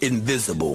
invisible.